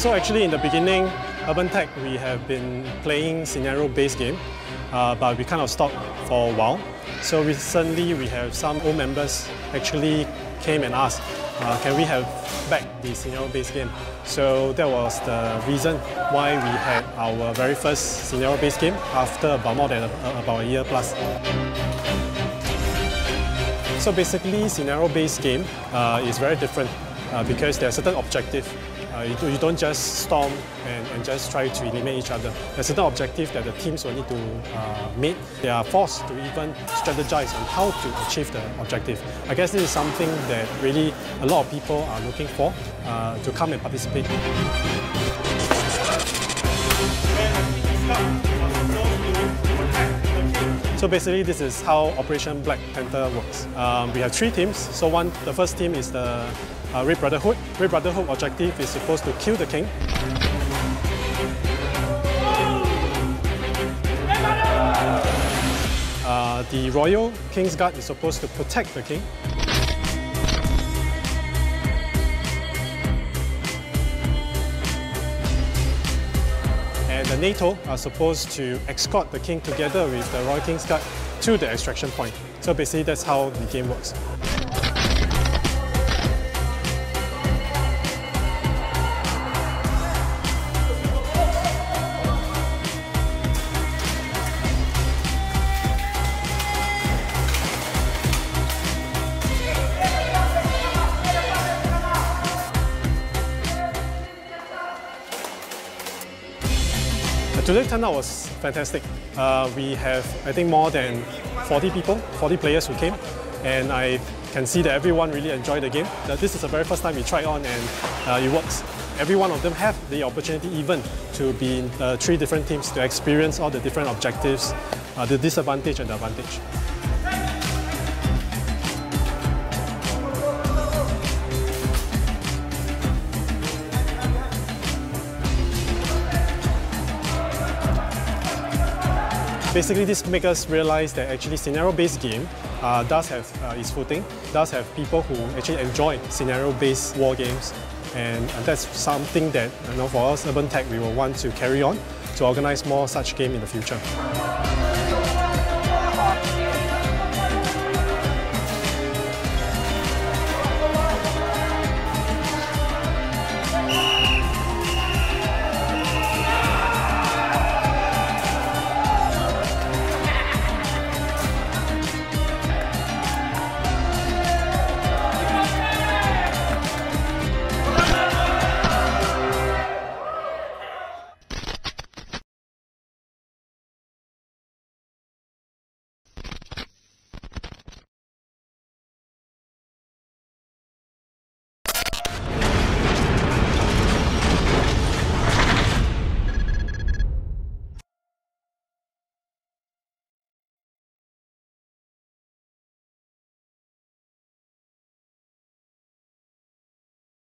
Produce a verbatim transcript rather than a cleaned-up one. So actually, in the beginning, Urban Tech, we have been playing scenario-based game, uh, but we kind of stopped for a while. So recently, we have some old members actually came and asked, uh, can we have back the scenario-based game? So that was the reason why we had our very first scenario-based game after about more than a, about a year plus. So basically, scenario-based game uh, is very different uh, because there are certain objectives. Uh, you, do, you don't just storm and, and just try to eliminate each other. There are certain objectives that the teams will need to uh, meet. They are forced to even strategize on how to achieve the objective. I guess this is something that really a lot of people are looking for uh, to come and participate. So basically, this is how Operation Black Panther works. Um, we have three teams. So one, the first team is the uh, Red Brotherhood. Red Brotherhood objective is supposed to kill the king. Uh, the Royal King's Guard is supposed to protect the king. And the NATO are supposed to escort the king together with the Royal King's Guard to the extraction point. So basically, that's how the game works. Today's turnout was fantastic. Uh, we have, I think, more than forty people, forty players who came, and I can see that everyone really enjoyed the game. This is the very first time we tried on, and uh, it works. Every one of them have the opportunity even to be in uh, three different teams to experience all the different objectives, uh, the disadvantage and the advantage. Basically, this makes us realize that actually scenario-based game uh, does have uh, its footing, does have people who actually enjoy scenario-based war games, and, and that's something that, you know, for us, Urban Tech, we will want to carry on to organize more such game in the future.